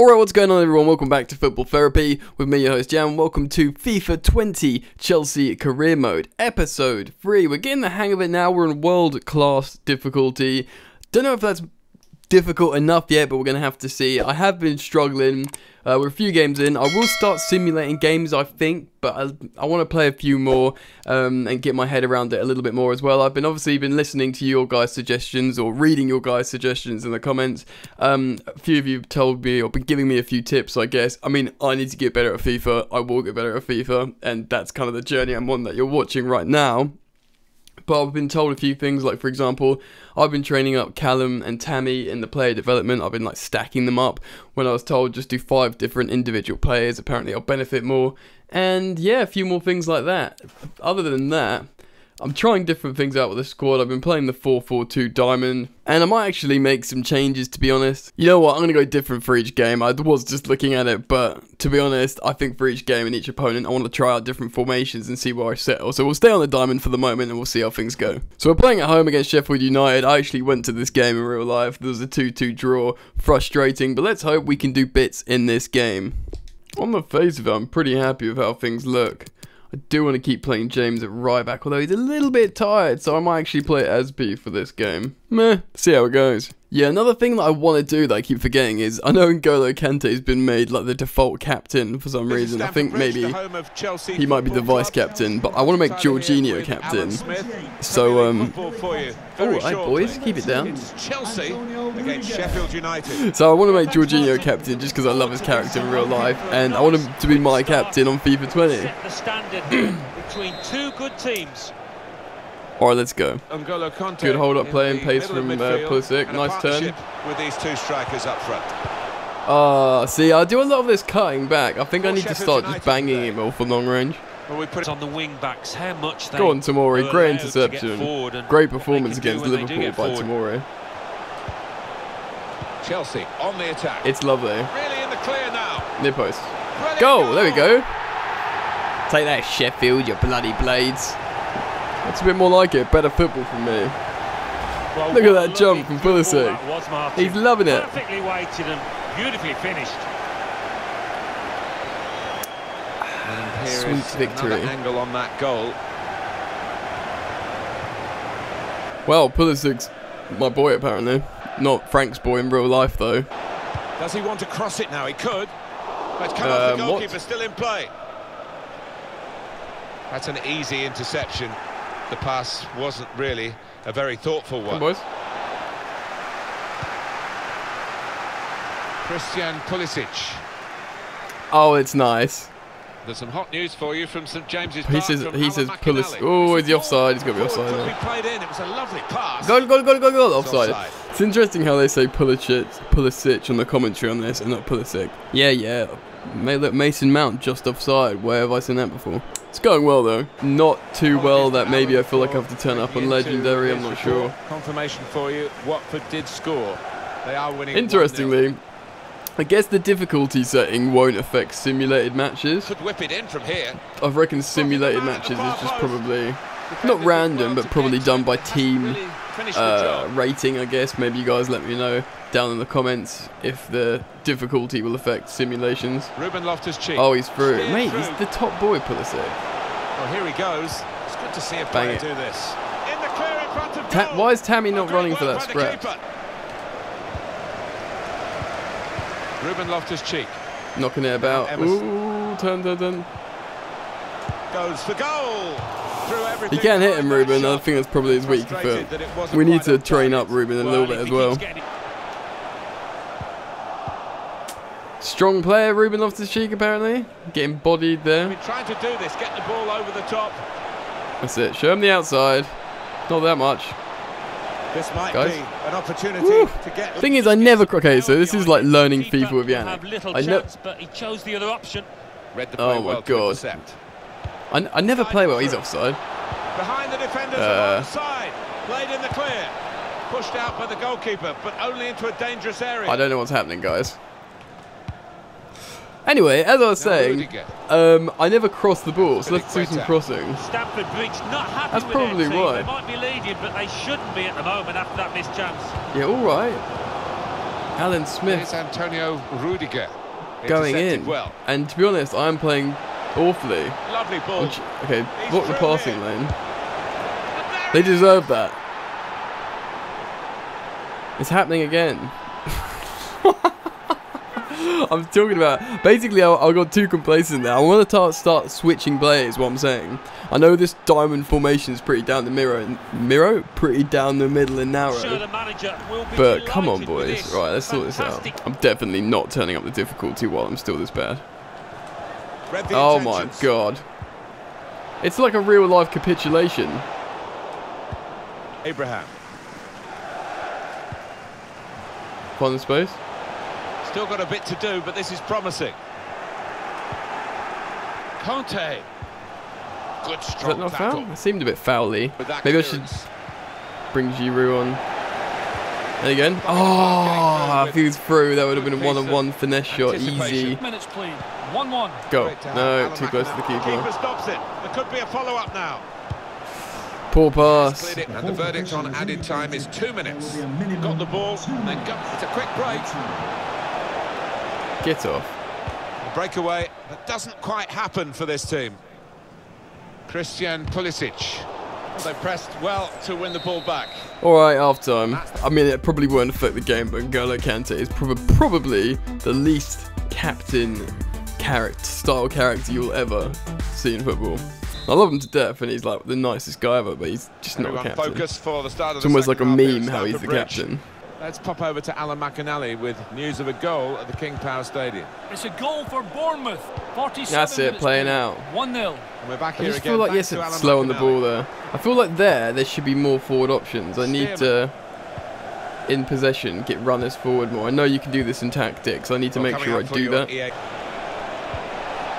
Alright, what's going on everyone? Welcome back to Football Therapy with me, your host Jan. Welcome to FIFA 20 Chelsea Career Mode, Episode 3. We're getting the hang of it now. We're in world-class difficulty. Don't know if that's difficult enough yet, but we're going to have to see. I have been struggling. We're a few games in. I will start simulating games, I think, but I want to play a few more and get my head around it a little bit more as well. I've been obviously listening to your guys' suggestions or reading your guys' suggestions in the comments. A few of you have told me or been giving me a few tips, I guess. I mean, I need to get better at FIFA. I will get better at FIFA, and that's kind of the journey I'm on that you're watching right now. But I've been told a few things, like for example, I've been training up Callum and Tammy in the player development. I've been like stacking them up when I was told just do 5 different individual players. Apparently I'll benefit more. And yeah, a few more things like that. Other than that, I'm trying different things out with the squad. I've been playing the 4-4-2 diamond, and I might actually make some changes, to be honest. You know what, I'm gonna go different for each game. I was just looking at it, but to be honest, I think for each game and each opponent, I want to try out different formations and see where I settle. So we'll stay on the diamond for the moment, and we'll see how things go. So we're playing at home against Sheffield United. I actually went to this game in real life. There was a 2-2 draw, frustrating, but let's hope we can do bits in this game. On the face of it, I'm pretty happy with how things look. I do want to keep playing James at right back, although he's a little bit tired, so I might actually play Asby for this game. Meh, see how it goes. Yeah, another thing that I want to do that I keep forgetting is, I know N'Golo Kante's been made like the default captain for some reason. I think maybe he might be the vice captain, but I want to make Jorginho captain. So, alright boys, keep it down. Chelsea against Sheffield United. So I want to make Jorginho captain just because I love his character in real life, and I want him to be my captain on FIFA 20. Set the standard between two good teams. Alright, let's go. Good hold-up play and pace from Pulisic. Nice turn. With these two strikers up front. See, I do a lot of this cutting back. I think I need to start just banging him all from long range. Well, we put it on the wing backs. How much they go on, Tomori. Great interception. Great performance against Liverpool by Tomori. Chelsea on the attack. It's lovely. Really in the clear now. Near post. Goal. There we go. Take that, Sheffield, you bloody blades. That's a bit more like it. Better football from me. Well, look at that jump from Pulisic. He's loving it. Perfectly weighted and beautifully finished. And sweet victory. Angle on that goal. Well, Pulisic's my boy apparently. Not Frank's boy in real life though. Does he want to cross it now? He could. But come off the goalkeeper, still in play. That's an easy interception. The pass wasn't really a very thoughtful one. Boys. Christian Pulisic. Oh, it's nice. There's some hot news for you from St James's Park. He says Pulisic. Oh, he's offside. He's got to be offside. It was a lovely pass. Goal. Offside. It's interesting how they say Pulisic on the commentary on this, and not Pulisic. Yeah. Look, Mason Mount just offside. Where have I seen that before? It's going well though. Not too well that maybe I feel like I have to turn up on legendary, I'm not sure. Confirmation for you, Watford did score. They are winning. Interestingly, I guess the difficulty setting won't affect simulated matches. Could whip it in from here. I reckon simulated matches is just probably not random, but probably done by team rating, I guess. Maybe you guys let me know down in the comments if the difficulty will affect simulations. Ruben Loftus-Cheek. Oh, he's through. Mate, he's the top boy, Pulisic. Well, here he goes. It's good to see a player do this. In the clear in front of goal. Why is Tammy not running for that scrap? Ruben Loftus-Cheek. Knocking it about. Ooh, turn. Goes for goal. He can't hit him, Ruben. I think that's probably his weak foot. We need to train up Ruben a little bit as well. Strong player, Ruben Loftus-Cheek, apparently. Getting bodied there. We're trying to do this. Get the ball over the top. That's it. Show him the outside. Not that much. This might be an opportunity to get... Thing is, I never... Okay, so this is like learning FIFA with Jan. I know... But he chose the other option. Oh, my God. I never play well. He's offside. Behind the defenders offside. Played in the clear. Pushed out by the goalkeeper, but only into a dangerous area. I don't know what's happening, guys. Anyway, as I was saying, I never cross the ball, so let's do some crossing. Stamford Bridge not happy. That's probably why. They might be leading, but they shouldn't be at the moment after that missed chance. Yeah, all right. Alan Smith. It's Antonio Rudiger going in. Well. And to be honest, I'm playing awfully. Lovely ball. Which, okay, block the passing lane. They deserve that. It's happening again. I'm talking about, basically I got too complacent there. I want to start switching players, what I'm saying. I know this diamond formation is pretty down the pretty down the middle and narrow, but come on boys. Right, let's sort this out. I'm definitely not turning up the difficulty while I'm still this bad. Oh my god, it's like a real life capitulation. Abraham, find the space. Still got a bit to do, but this is promising. Conte. Good strong. Is that not tackle. Foul? It seemed a bit fouly. Maybe I should bring Giroud on. And again. Oh, if he was through, that would have been a one-on-one finesse shot. Easy. Minutes, please. 1-1. Go. No, too close to the keeper. Keeper stops it. There could be a follow-up now. Poor pass. And the verdict on added time is 2 minutes. Got the ball. Then it's a quick break. Get off. Breakaway that doesn't quite happen for this team. Christian Pulisic. They pressed well to win the ball back. All right, half time. I mean, it probably won't affect the game, but N'Golo Kante is probably the least captain style character you'll ever see in football. I love him to death, and he's like the nicest guy ever, but he's just not a captain. For the start of it's almost like a meme how he's the captain. Let's pop over to Alan McAnally with news of a goal at the King Power Stadium. It's a goal for Bournemouth. 47 That's it, playing out. 1-0. We're back here again. I just feel like, yes, it's slow on the ball there. I feel like there should be more forward options. I need to, in possession, get runners forward more. I know you can do this in tactics. I need to make sure I do that.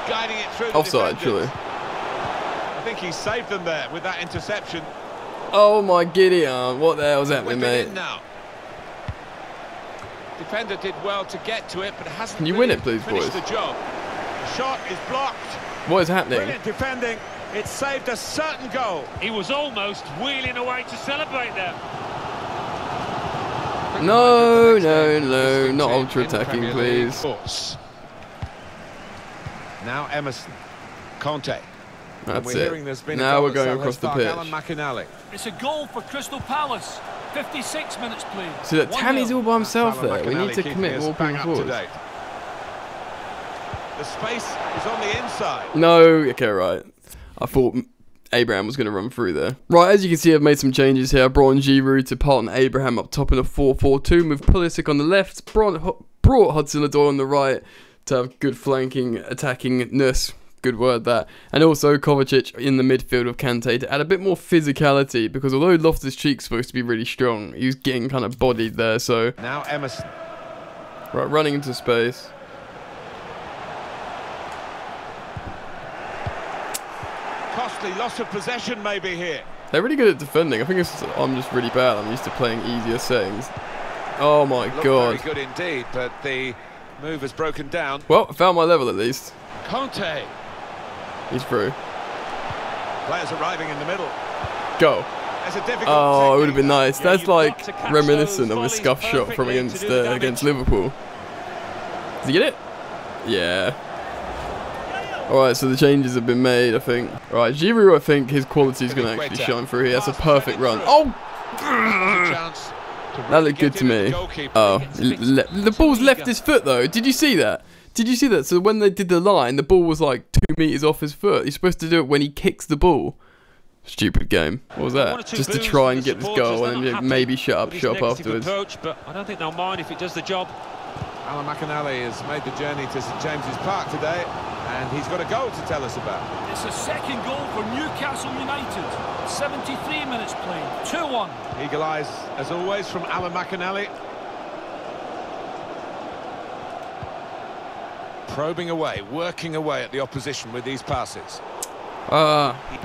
Guiding it through. Offside, surely. I think he saved them there with that interception. Oh, my giddy arm. What the hell's happening, mate? Defender did well to get to it, but hasn't. Can you win it, please, boys? The job. Shot is blocked. What is happening? Brilliant defending. It saved a certain goal. He was almost wheeling away to celebrate there. No, no, no, not ultra attacking, please. Now Emerson, Conte. That's it. Now we're going across the pitch. Alan McAnally. It's a goal for Crystal Palace. 56 minutes, please. So that Tammy's all by himself there. We need to commit more forward. The space is on the inside. No, okay, right. I thought Abraham was going to run through there. Right, as you can see, I've made some changes here. I brought on Giroud to partner Abraham up top in a 4-4-2 with Pulisic on the left. Brought Hudson-Odoi on the right to have good flanking, attackingness. Good word that. And also Kovacic in the midfield of Kante to add a bit more physicality, because although Loftus-Cheek's supposed to be really strong, he's getting kind of bodied there, so... Now Emerson. Right, running into space. Costly loss of possession maybe here. They're really good at defending. I think it's, I'm just really bad. I'm used to playing easier settings. Oh my god. Very good indeed, but the move has broken down. Well, I found my level at least. Conte. He's through. Players arriving in the middle. Go. Oh, it would have been nice. That's like reminiscent of a scuff shot from against Liverpool. Did you get it? Yeah. All right, so the changes have been made, I think. All right, Giroud, I think his quality is going to actually shine through here. That's a perfect run. Oh! That looked good to me. Oh, the ball's left his foot, though. Did you see that? Did you see that? So when they did the line, the ball was like 2 meters off his foot. He's supposed to do it when he kicks the ball. Stupid game. What was that? Just to try and get this goal and then maybe shut up afterwards. Approach, but I don't think they'll mind if it does the job. Alan McAnally has made the journey to St James's Park today, and he's got a goal to tell us about. It's a second goal for Newcastle United. 73 minutes played. 2-1. Eagle eyes, as always, from Alan McAnally. Probing away, working away at the opposition with these passes.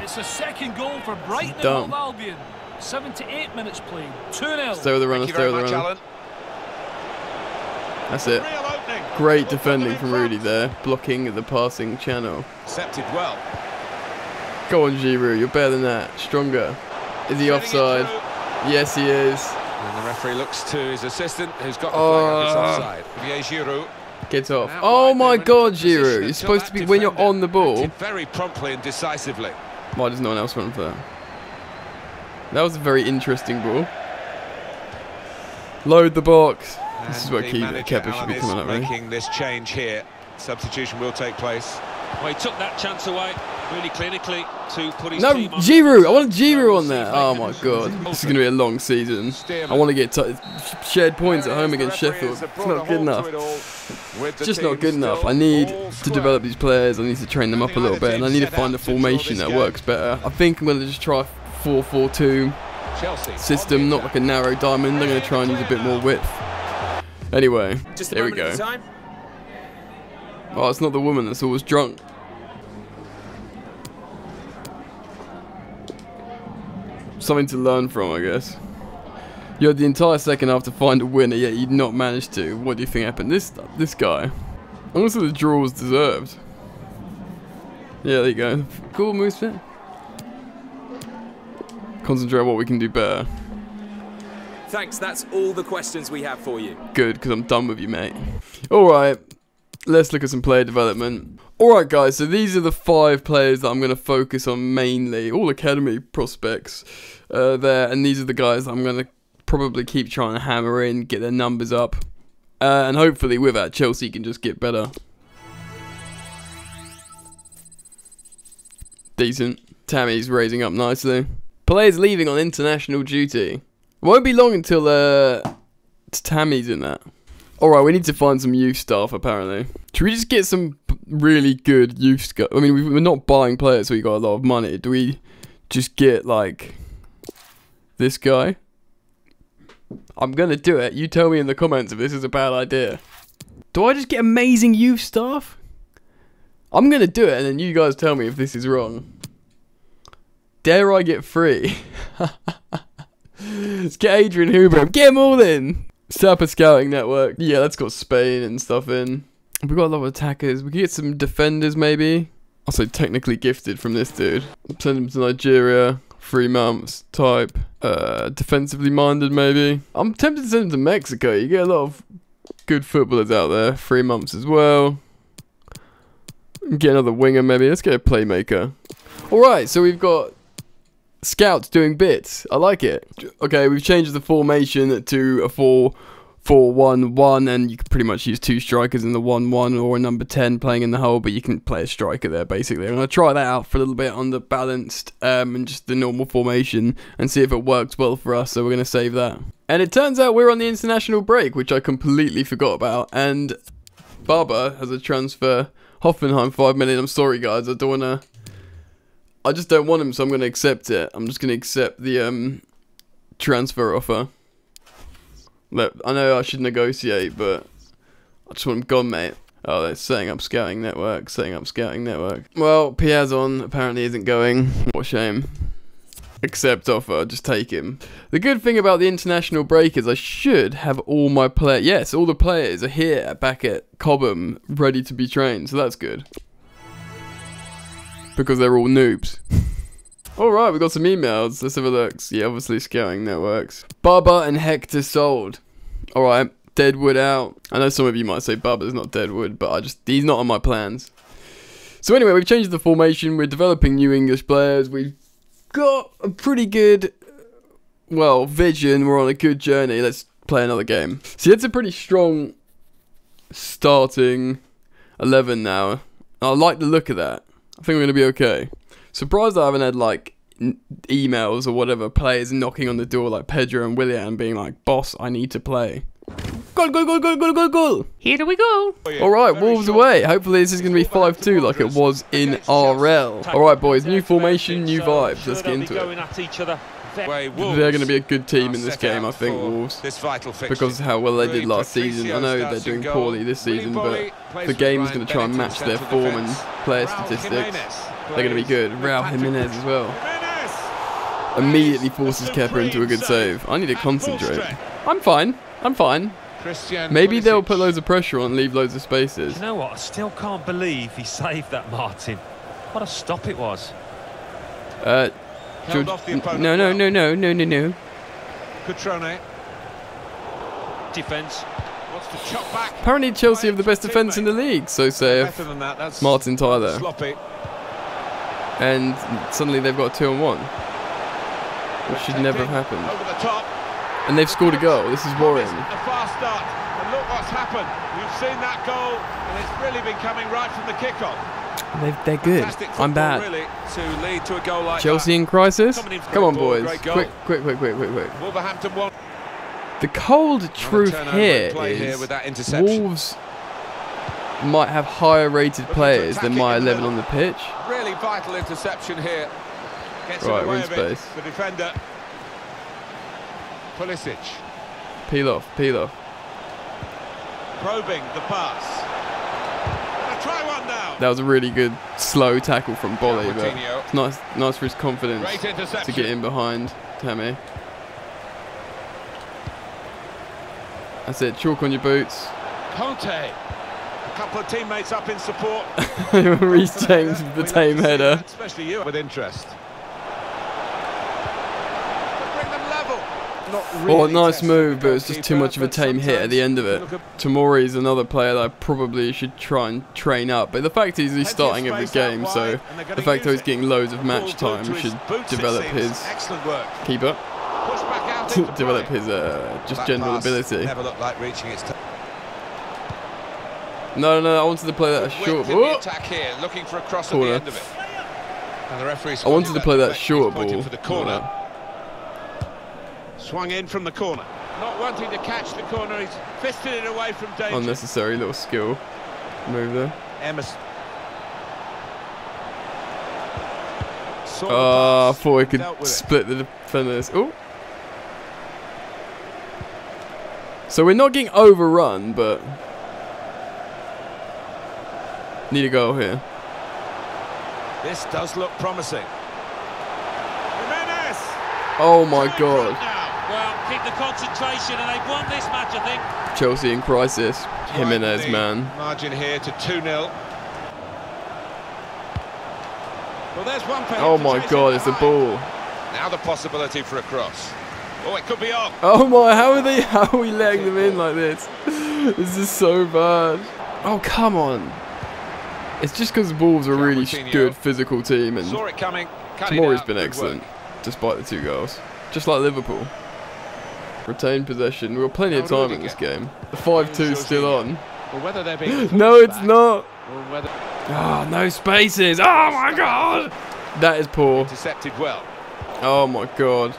It's a second goal for Brighton and Albion. 78 minutes played. 2-0. Stay with the runner, stay with the runner. That's it. Great defending from Rudy there, blocking the passing channel. Accepted well. Go on, Giroud, you're better than that. Stronger. Is he offside? Yes, he is. And the referee looks to his assistant, who's got the flag on his offside. Gets off. Oh my God, Giroud! You're supposed to be when you're on the ball. Very promptly and decisively. Why does no one else run for that? That was a very interesting ball. Load the box. And this is what Kepa should be coming up with. Making this change here. Substitution will take place. Well, he took that chance away really clinically to put his team on. Giroud! I want Giroud on there. Oh my God, this is going to be a long season. I want to get shared points at home against Sheffield. It's not good enough. It's just not good enough. I need to develop these players. I need to train them up a little bit, and I need to find a formation that works better. I think I'm going to just try 4-4-2 system, not like a narrow diamond. I'm going to try and use a bit more width. Anyway, there we go. Oh, it's not the woman that's always drunk. Something to learn from, I guess. You had the entire second half to find a winner, yet you'd not managed to. What do you think happened? This guy. Honestly, the draw was deserved. Yeah, there you go. Cool moves fit. Concentrate on what we can do better. Thanks, that's all the questions we have for you. Good, because I'm done with you, mate. All right. Let's look at some player development. Alright guys, so these are the 5 players that I'm going to focus on mainly. All academy prospects there, and these are the guys that I'm going to probably keep trying to hammer in, get their numbers up. And hopefully with that, Chelsea can just get better. Decent. Tammy's raising up nicely. Players leaving on international duty. It won't be long until Tammy's in that. Alright, we need to find some youth staff, apparently. Should we just get some really good youth staff? I mean, we're not buying players, so we got a lot of money. Do we just get, like, this guy? I'm going to do it. You tell me in the comments if this is a bad idea. Do I just get amazing youth staff? I'm going to do it, and then you guys tell me if this is wrong. Dare I get free? Let's get Adrian Huber. Get them all in. Set up a scouting network. Yeah, that's got Spain and stuff in. We've got a lot of attackers. We can get some defenders, maybe. Also, technically gifted from this dude. Send him to Nigeria. 3 months. Type. Defensively minded, maybe. I'm tempted to send him to Mexico. You get a lot of good footballers out there. 3 months as well. Get another winger, maybe. Let's get a playmaker. Alright, so we've got scouts doing bits. I like it. Okay, we've changed the formation to a 4-4-1-1, and you can pretty much use 2 strikers in the 1-1 or a number 10 playing in the hole, but you can play a striker there basically. I'm going to try that out for a little bit on the balanced and just the normal formation and see if it works well for us, so we're going to save that. And it turns out we're on the international break, which I completely forgot about, and Barber has a transfer. Hoffenheim, 5 million. I'm sorry guys, I just don't want him, so I'm going to accept it. I'm just going to accept the transfer offer. Look, I know I should negotiate, but I just want him gone, mate. Oh, they're setting up scouting network, setting up scouting network. Well, Piazon apparently isn't going. What a shame. Accept offer, just take him. The good thing about the international break is I should have all my players. Yes, all the players are here back at Cobham ready to be trained, so that's good. Because they're all noobs. Alright, we've got some emails. Let's have a look. Yeah, obviously scouting networks. Bubba and Hector sold. Alright, Deadwood out. I know some of you might say Bubba's not Deadwood, but he's not on my plans. So anyway, we've changed the formation. We're developing new English players. We've got a pretty good, well, vision. We're on a good journey. Let's play another game. See, it's a pretty strong starting 11 now. I like the look of that. I think we're going to be okay. Surprised I haven't had, like, emails or whatever, players knocking on the door like Pedro and Willian being like, boss, I need to play. Goal, goal, goal, goal, goal, goal, goal. Here we go. Oh, yeah. All right, Wolves away. Hopefully this is going to be 5-2 like it was in RL. All right, boys, new formation, new vibes. Let's get into it. They're going to be a good team in this game, I think, Wolves, because of how well they did last season. I know they're doing poorly this season, but the game's going to try and match their form and player statistics. They're going to be good. Raul Jimenez as well. Immediately forces Kepa into a good save. I need to concentrate. I'm fine. I'm fine. Maybe they'll put loads of pressure on and leave loads of spaces. You know what? I still can't believe he saved that, Martin. What a stop it was. No, no, no, no, no, no, no. defence. Wants to chop back. Apparently Chelsea have the best defence in the league, so saith Martin Tyler. Sloppy. And suddenly they've got 2-1. Which should never have happened. Over the top. And they've scored a goal. This is worrying. A fast start. And look what's happened. You've seen that goal, and it's really been coming right from the kickoff. They're good. I'm bad. To lead to a goal like Chelsea in crisis. Come on, boys. Quick. Wolverhampton won. The cold truth here is Wolves might have higher rated players than my 11 on the pitch. Really vital interception here. Gets right, we're in space. The defender. Pulisic. Peel off. Probing the pass. That was a really good slow tackle from Bolly, but it's nice for his confidence to get in behind Tammy. That's it, chalk on your boots. Conte, a couple of teammates up in support. Reece James with the tame header. Especially you with interest. Oh, nice move, but it's just too much of a tame hit at the end of it. Tomori is another player that I probably should try and train up, but the fact is he's starting every game, so the fact that he's getting loads of match time should develop his keeper, develop his just general ability. No, I wanted to play that short ball. Corner. I wanted to play that short ball. Swung in from the corner. Not wanting to catch the corner, he's fisted it away from danger. Unnecessary little skill move there. Emerson. Ah, I thought he could split the defenders. Oh. So we're not getting overrun, but need a goal here. This does look promising. Jimenez. Oh my God. Well, keep the concentration, and they've won this match, I think. Chelsea in crisis. Jimenez, man. Margin here to 2-0. Well, there's one penalty. Oh my God, it's the ball. Now the possibility for a cross. Oh, it could be on. Oh my, how are we letting them in like this? This is so bad. Oh, come on. It's just because Wolves are a really good physical team, and Tomori's been excellent, despite the 2 goals. Just like Liverpool. Retain possession. We've got plenty of time in this game. The 5-2's still on. No, it's not. Ah, no spaces. Oh my God. That is poor. Intercepted well. Oh my God.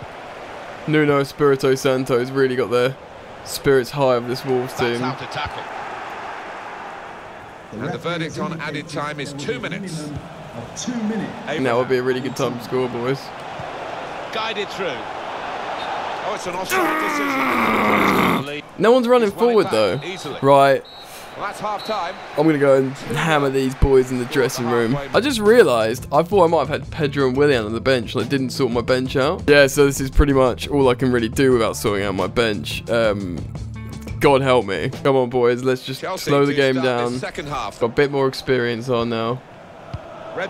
Nuno Espirito Santo's really got their spirits high of this Wolves team. And the verdict on added time is 2 minutes. And that would be a really good time to score, boys. Guided through. Oh, it's an offside decision. No one's running forward though. Easily. Right. Well, that's half time. I'm going to go and hammer these boys in the dressing room. I just realised, I thought I might have had Pedro and Willian on the bench, and I didn't sort my bench out. Yeah, so this is pretty much all I can really do without sorting out my bench. God help me. Come on, boys, let's just slow the game down. Got a bit more experience on now.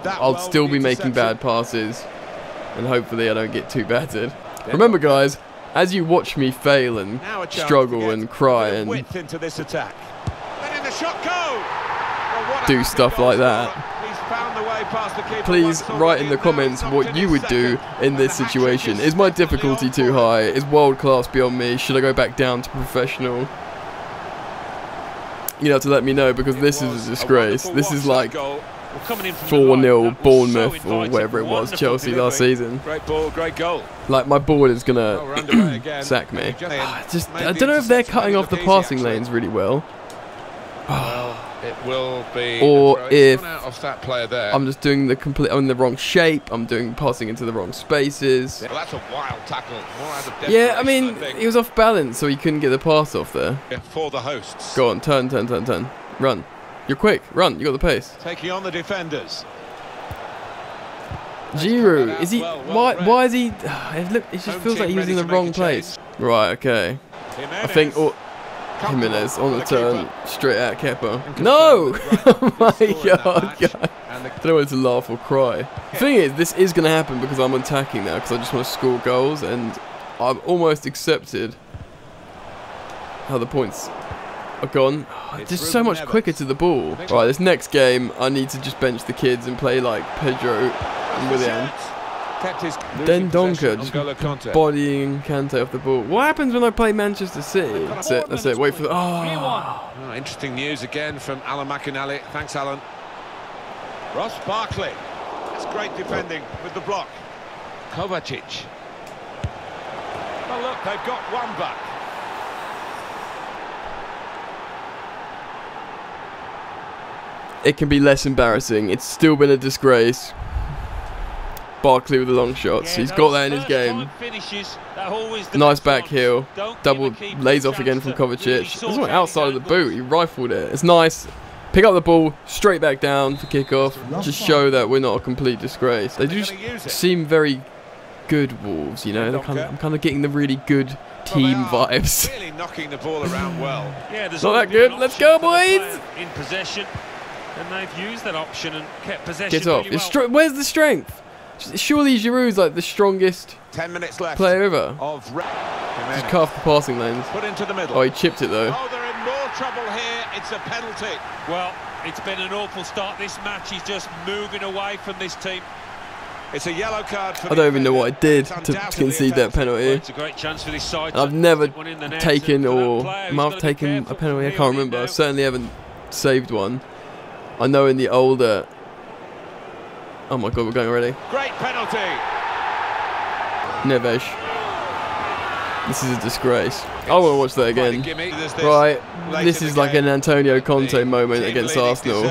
I'll still be making bad passes, and hopefully I don't get too battered. Remember, guys, as you watch me fail and struggle and cry and do stuff like that, please write in the comments what you would do in this situation. Is my difficulty too high? Is world class beyond me? Should I go back down to professional? You know, to let me know, because this is a disgrace. This is like 4-0 Bournemouth or whatever it was, Chelsea last season. Great ball, great goal. Like, my board is going to sack me. Just, I don't know if they're cutting off the passing lanes really well. Or if I'm just doing the complete, I'm in the wrong shape, I'm doing passing into the wrong spaces. Yeah, I mean, he was off balance, so he couldn't get the pass off there. Go on, turn. Run. You're quick. Run. You got the pace. Taking on the defenders. Giroud. Is he? Why is he? Look, it just feels like he's in the wrong place. Right. Okay. I think Jimenez on the turn, straight at Kepa. No! Oh my God, guys. I don't know whether to laugh or cry. The thing is, this is going to happen because I'm attacking now, because I just want to score goals, and I've almost accepted how the points are gone. Oh, just so much quicker to the ball. Right, this next game, I need to just bench the kids and play like Pedro and Willian. Then Donker just bodying Kante off the ball. What happens when I play Manchester City? That's it, that's it. Wait for the... Oh. Oh, interesting news again from Alan McAnally. Thanks, Alan. Ross Barkley. That's great defending with the block. Kovacic. Oh, look, they've got one back. It can be less embarrassing. It's still been a disgrace. Barkley with the long shots. He's got that in his game. Nice back heel. Double lays off again from Kovacic. This one outside of the boot. He rifled it. It's nice. Pick up the ball, straight back down for kickoff. Just show that we're not a complete disgrace. They do seem very good, Wolves. You know, I'm kind of getting the really good team vibes. Really knocking the ball around well. Not that good. Let's go, boys. In possession. And they've used that option and kept possession. Get off. Really well. Where's the strength? Surely Giroud's like the strongest 10 minutes left player ever. Just carved the passing lanes. Put into the middle. Oh, he chipped it though. Oh, they're in more trouble here. It's a penalty. Well, it's been an awful start this match. He's just moving away from this team. It's a yellow card for... I don't even know what I did to concede that penalty. It's a great chance for this side. I've never taken or... I've taken a penalty. I can't remember. I certainly haven't saved one. I know in the older... Oh my god, we're going already. Great penalty. Neves. This is a disgrace. I want to watch that again. Right, this is like an Antonio Conte moment against Arsenal.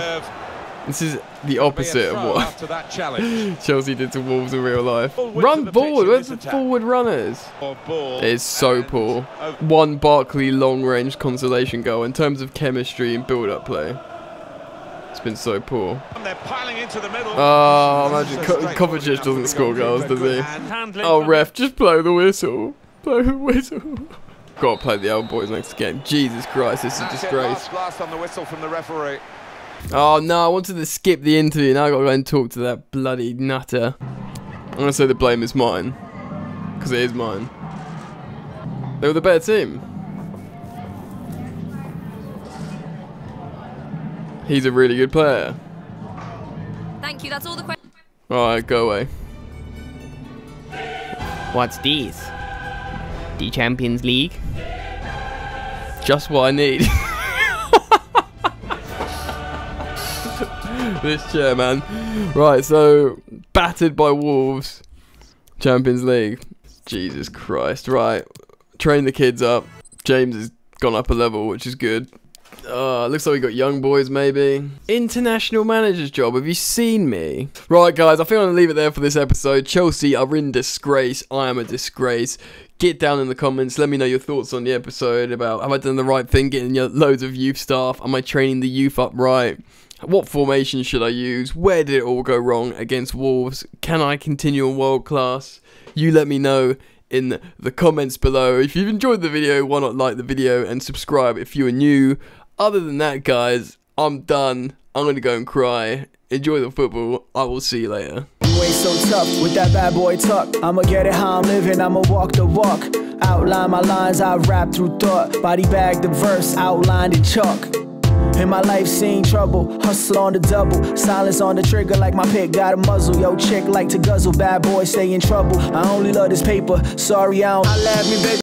This is the opposite of what Chelsea did to Wolves in real life. Run forward, where's the forward runners? It's so poor. One Barkley long-range consolation goal in terms of chemistry and build-up play. It's been so poor. They're piling into the middle. Oh, imagine Kovacic doesn't score goals, does he? Oh, ref, just blow the whistle. Blow the whistle. Got to play the old boys next game. Jesus Christ, this is a disgrace. Blast on the whistle from the referee. Oh no, I wanted to skip the interview. Now I got to go and talk to that bloody nutter. I'm gonna say the blame is mine, because it is mine. They were the better team. He's a really good player. Thank you, that's all the questions. Alright, go away. What's this? The Champions League? Just what I need. This chair, man. Right, so, battered by Wolves. Champions League. Jesus Christ. Right, train the kids up. James has gone up a level, which is good. Looks like we got young boys, maybe. International manager's job, have you seen me? Right, guys, I think I'm going to leave it there for this episode. Chelsea are in disgrace. I am a disgrace. Get down in the comments. Let me know your thoughts on the episode about, have I done the right thing getting loads of youth staff? Am I training the youth up right? What formation should I use? Where did it all go wrong against Wolves? Can I continue in world class? You let me know in the comments below. If you've enjoyed the video, why not like the video and subscribe if you are new. Other than that, guys, I'm done. I'm going to go and cry. Enjoy the football. I will see you later. Way so tough with that bad boy tuck. I'ma get it how I'm living. I'ma walk the walk. Outline my lines. I rap through thought. Body bag the verse. Outline the chalk. In my life, seen trouble. Hustle on the double. Silence on the trigger like my pick got a muzzle. Yo, chick like to guzzle. Bad boy, stay in trouble. I only love this paper. Sorry, I don't. I love me, baby.